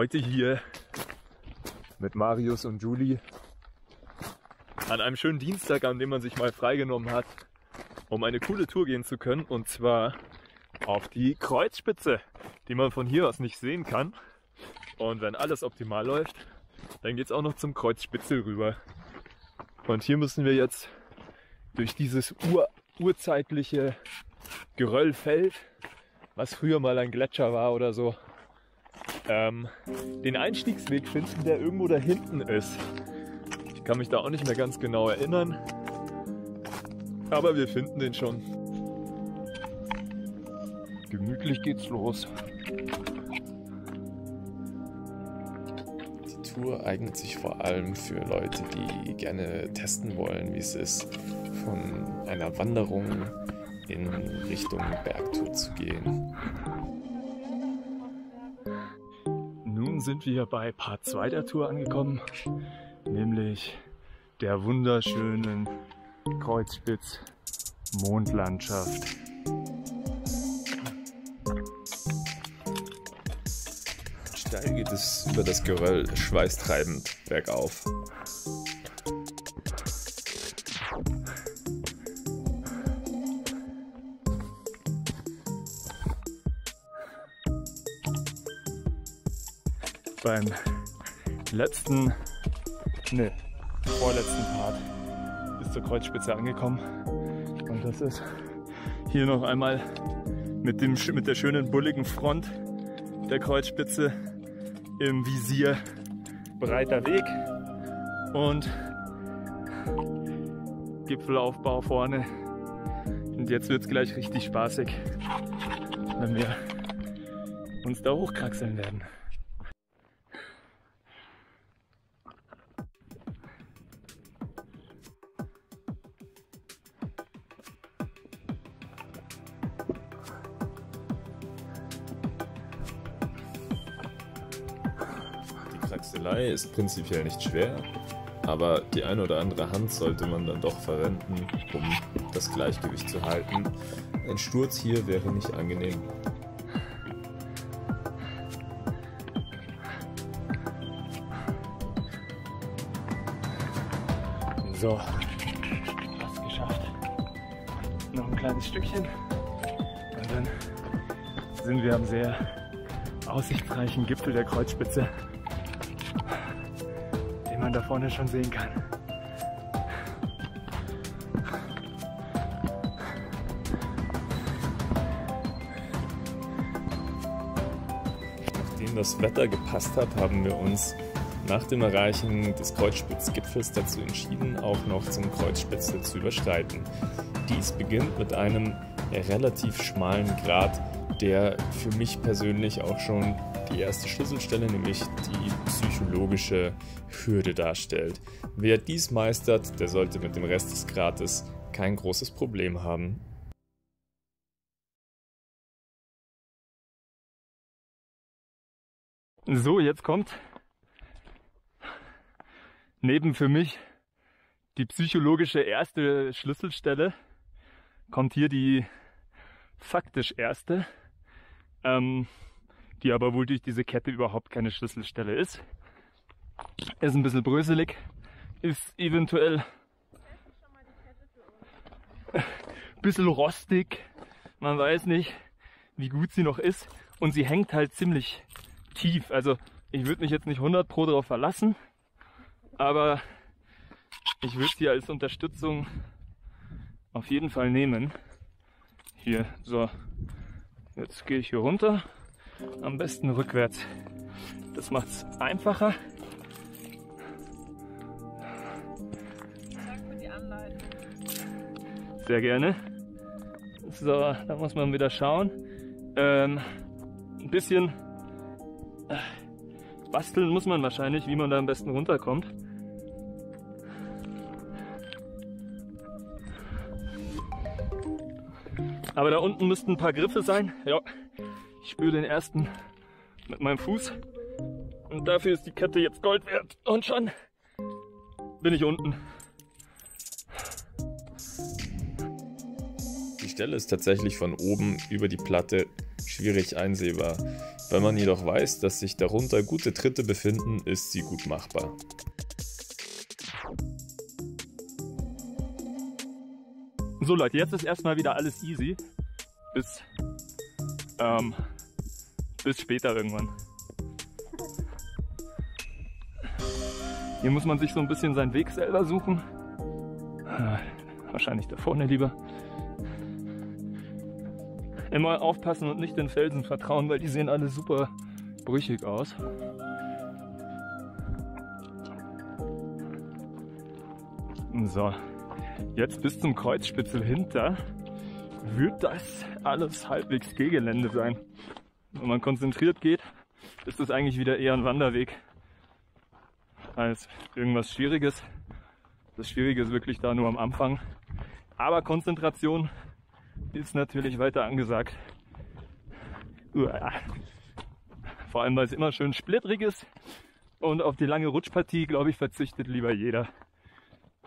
heute hier mit Marius und Julie an einem schönen Dienstag, an dem man sich mal freigenommen hat, um eine coole Tour gehen zu können, und zwar auf die Kreuzspitze, die man von hier aus nicht sehen kann. Und wenn alles optimal läuft, dann geht es auch noch zum Kreuzspitzl rüber. Und hier müssen wir jetzt durch dieses urzeitliche Geröllfeld, was früher mal ein Gletscher war oder so, den Einstiegsweg finden, der irgendwo da hinten ist. Ich kann mich da auch nicht mehr ganz genau erinnern, aber wir finden den schon. Gemütlich geht's los. Die Tour eignet sich vor allem für Leute, die gerne testen wollen, wie es ist, von einer Wanderung in Richtung Bergtour zu gehen. Nun sind wir bei Part 2 der Tour angekommen, nämlich der wunderschönen Kreuzspitz-Mondlandschaft. Steil geht es über das Geröll schweißtreibend bergauf. Beim vorletzten Part bis zur Kreuzspitze angekommen, und das ist hier noch einmal mit der schönen bulligen Front der Kreuzspitze im Visier, breiter Weg und Gipfelaufbau vorne, und jetzt wird es gleich richtig spaßig, wenn wir uns da hochkraxeln werden. Kraxelei ist prinzipiell nicht schwer, aber die eine oder andere Hand sollte man dann doch verwenden, um das Gleichgewicht zu halten. Ein Sturz hier wäre nicht angenehm. So, fast geschafft. Noch ein kleines Stückchen und dann sind wir am sehr aussichtsreichen Gipfel der Kreuzspitze, den man da vorne schon sehen kann. Nachdem das Wetter gepasst hat, haben wir uns nach dem Erreichen des Kreuzspitzgipfels dazu entschieden, auch noch zum Kreuzspitzl zu überschreiten. Dies beginnt mit einem relativ schmalen Grat, der für mich persönlich auch schon die erste Schlüsselstelle, nämlich die psychologische Hürde, darstellt. Wer dies meistert, der sollte mit dem Rest des Grates kein großes Problem haben. So, jetzt kommt neben für mich die psychologische erste Schlüsselstelle, kommt hier die faktisch erste, die aber wohl durch diese Kette überhaupt keine Schlüsselstelle ist. Ist ein bisschen bröselig, ist eventuell ein bisschen rostig, man weiß nicht, wie gut sie noch ist, und sie hängt halt ziemlich tief. Also ich würde mich jetzt nicht 100% darauf verlassen, aber ich würde sie als Unterstützung auf jeden Fall nehmen. Hier, so, jetzt gehe ich hier runter. Am besten rückwärts. Das macht es einfacher. Danke für die Anleitung. Sehr gerne. So, da muss man wieder schauen. Ein bisschen basteln muss man wahrscheinlich, wie man da am besten runterkommt. Aber da unten müssten ein paar Griffe sein. Ja. Ich spüre den ersten mit meinem Fuß, und dafür ist die Kette jetzt Gold wert, und schon bin ich unten. Die Stelle ist tatsächlich von oben über die Platte schwierig einsehbar. Wenn man jedoch weiß, dass sich darunter gute Tritte befinden, ist sie gut machbar. So Leute, jetzt ist erstmal wieder alles easy. Bis später irgendwann. Hier muss man sich so ein bisschen seinen Weg selber suchen. Wahrscheinlich da vorne lieber. Immer aufpassen und nicht den Felsen vertrauen, weil die sehen alle super brüchig aus. So, jetzt bis zum Kreuzspitzel hinter wird das alles halbwegs Gehgelände sein. Wenn man konzentriert geht, ist es eigentlich wieder eher ein Wanderweg als irgendwas Schwieriges. Das Schwierige ist wirklich da nur am Anfang. Aber Konzentration ist natürlich weiter angesagt. Uah. Vor allem, weil es immer schön splittrig ist und auf die lange Rutschpartie, glaube ich, verzichtet lieber jeder.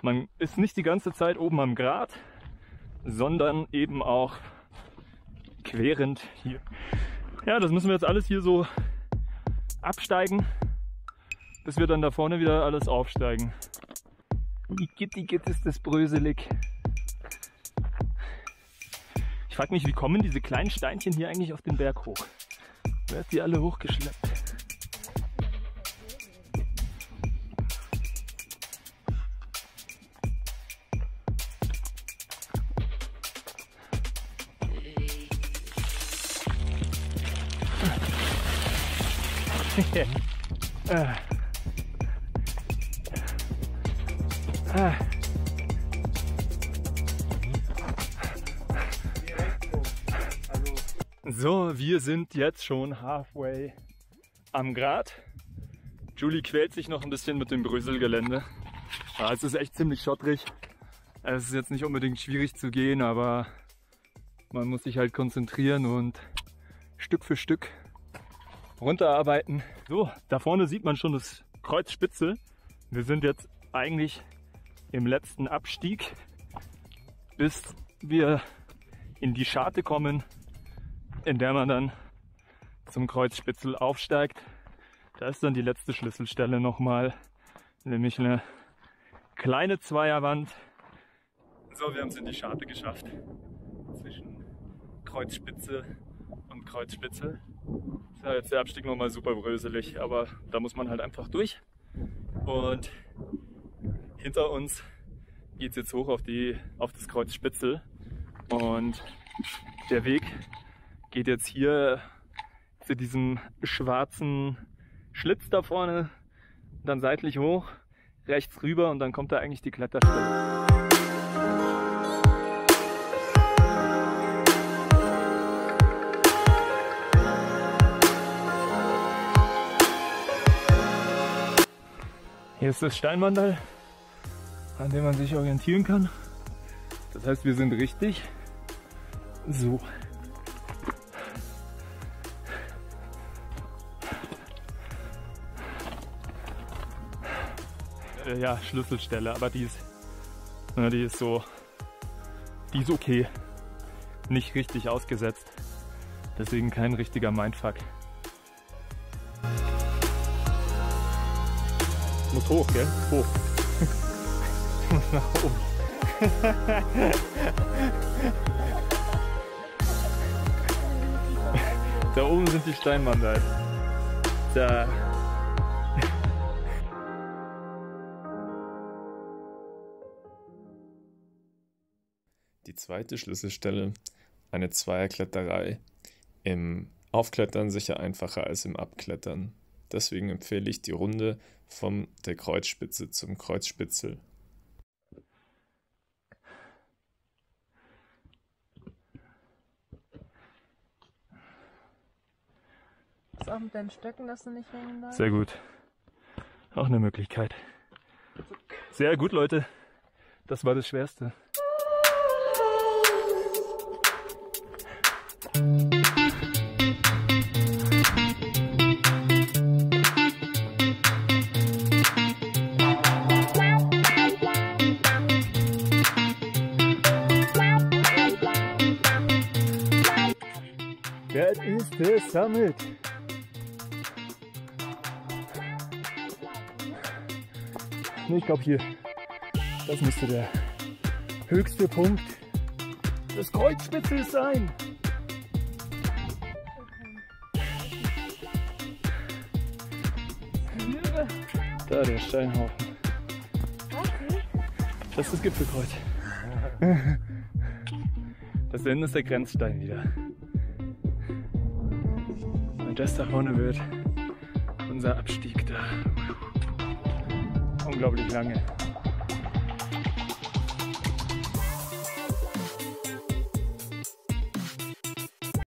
Man ist nicht die ganze Zeit oben am Grat, sondern eben auch querend hier. Ja, das müssen wir jetzt alles hier so absteigen, bis wir dann da vorne wieder alles aufsteigen. Igitt ist das bröselig. Ich frage mich, wie kommen diese kleinen Steinchen hier eigentlich auf den Berg hoch? Wer hat die alle hochgeschleppt? So, wir sind jetzt schon halfway am Grat. Julie quält sich noch ein bisschen mit dem Bröselgelände. Ja, es ist echt ziemlich schottrig. Es ist jetzt nicht unbedingt schwierig zu gehen, aber man muss sich halt konzentrieren und Stück für Stück runterarbeiten. So, da vorne sieht man schon das Kreuzspitze. Wir sind jetzt eigentlich im letzten Abstieg, bis wir in die Scharte kommen, in der man dann zum Kreuzspitzl aufsteigt. Da ist dann die letzte Schlüsselstelle nochmal, nämlich eine kleine Zweierwand. So, wir haben es in die Scharte geschafft, zwischen Kreuzspitze und Kreuzspitzl. Ist ja jetzt der Abstieg nochmal super bröselig, aber da muss man halt einfach durch. Und hinter uns geht es jetzt hoch auf das Kreuzspitzl. Und der Weg geht jetzt hier zu diesem schwarzen Schlitz da vorne, dann seitlich hoch, rechts rüber und dann kommt da eigentlich die Kletterstelle. Hier ist das Steinwandal, an dem man sich orientieren kann. Das heißt, wir sind richtig. So. Ja, Schlüsselstelle, aber die ist okay. Nicht richtig ausgesetzt. Deswegen kein richtiger Mindfuck. Muss hoch, gell? Hoch. Muss nach oben. Da oben sind die Steinwandern. Da. Die zweite Schlüsselstelle, eine Zweierkletterei. Im Aufklettern sicher einfacher als im Abklettern. Deswegen empfehle ich die Runde von der Kreuzspitze zum Kreuzspitzl. Ist auch mit deinen Stöcken, dass du nicht hängen darfst. Sehr gut. Auch eine Möglichkeit. Sehr gut, Leute. Das war das Schwerste. Das ist der Summit. Ne, ich glaube hier, das müsste der höchste Punkt des Kreuzspitzels sein. Da, der Steinhaufen. Das ist das Gipfelkreuz. Das hinten ist der Grenzstein wieder. Und das da vorne wird unser Abstieg da. Unglaublich lange.